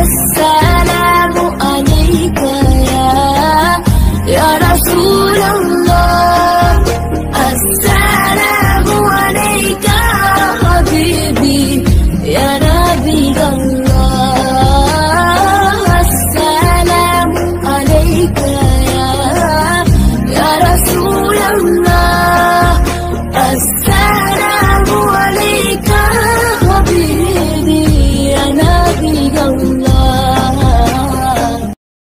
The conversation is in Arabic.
السلام عليكم.